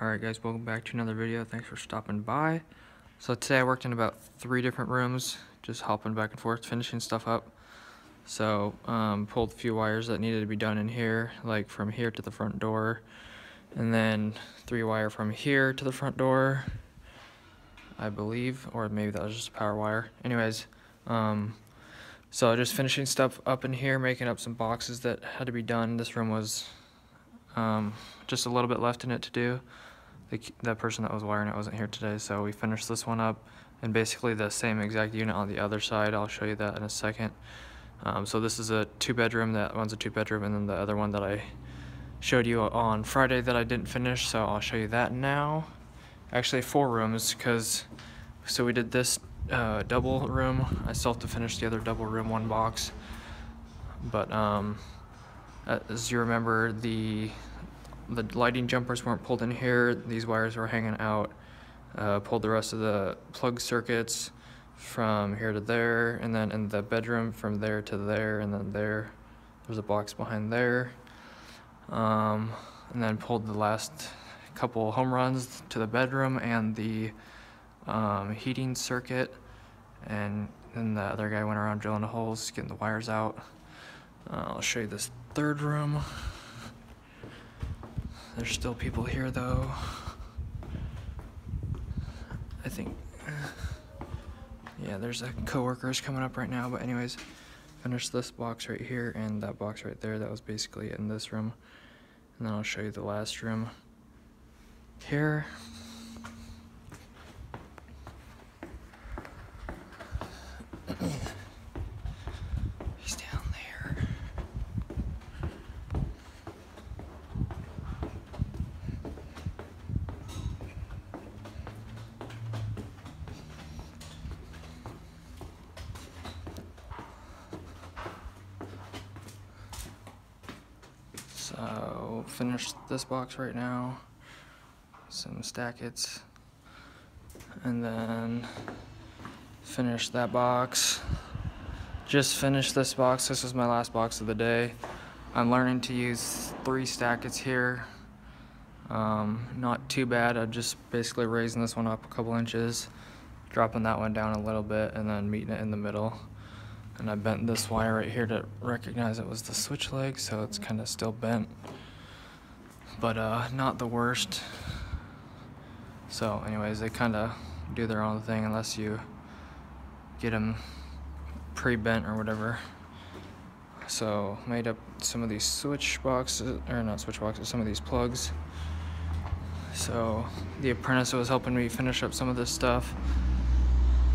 Alright guys, welcome back to another video. Thanks for stopping by. So today I worked in about 3 different rooms, just hopping back and forth, finishing stuff up. So pulled a few wires that needed to be done in here, like from here to the front door, and then 3 wire from here to the front door, I believe, or maybe that was just a power wire. Anyways, so just finishing stuff up in here, making up some boxes that had to be done. This room was just a little bit left in it to do. That person that was wiring it wasn't here today, so we finished this one up, and basically the same exact unit on the other side. I'll show you that in a second. So this is a 2-bedroom, that one's a 2-bedroom, and then the other one that I showed you on Friday that I didn't finish, so I'll show you that now. Actually 4 rooms, because so we did this double room. I still have to finish the other double room, 1 box, but as you remember, the lighting jumpers weren't pulled in here. These wires were hanging out. Pulled the rest of the plug circuits from here to there, and then in the bedroom from there to there, and then there. There's a box behind there. And then pulled the last couple home runs to the bedroom and the heating circuit. And then the other guy went around drilling the holes, getting the wires out. I'll show you this third room. There's still people here though, I think. Yeah, there's coworkers coming up right now, but anyways, finished this box right here and that box right there. That was basically in this room, and then I'll show you the last room here. So finished this box right now, some stackets, and then finished that box. Just finished this box. This was my last box of the day. I'm learning to use 3 stackets here. Not too bad. I'm just basically raising this one up a couple inches, dropping that one down a little bit, and then meeting it in the middle. And I bent this wire right here to recognize it was the switch leg, so it's kind of still bent, but not the worst. So anyways, they kind of do their own thing unless you get them pre-bent or whatever. So made up some of these switch boxes, or not switch boxes, some of these plugs. So the apprentice was helping me finish up some of this stuff,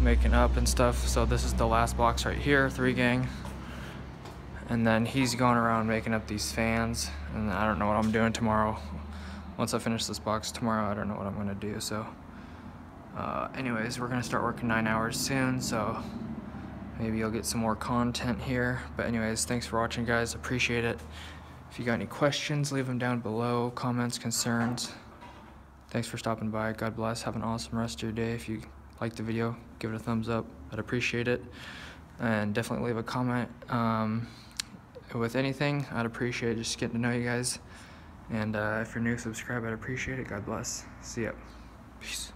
making up and stuff. So this is the last box right here, 3 gang, and then he's going around making up these fans, and I don't know what I'm doing tomorrow. Once I finish this box tomorrow, I don't know what I'm gonna do. So anyways, we're gonna start working 9 hours soon, so maybe you'll get some more content here. But anyways, thanks for watching guys, appreciate it. If you got any questions, leave them down below, comments, concerns. Thanks for stopping by, God bless, have an awesome rest of your day. If you like the video, give it a thumbs up, I'd appreciate it, and definitely leave a comment with anything. I'd appreciate just getting to know you guys, and if you're new, subscribe, I'd appreciate it. God bless, see ya, peace.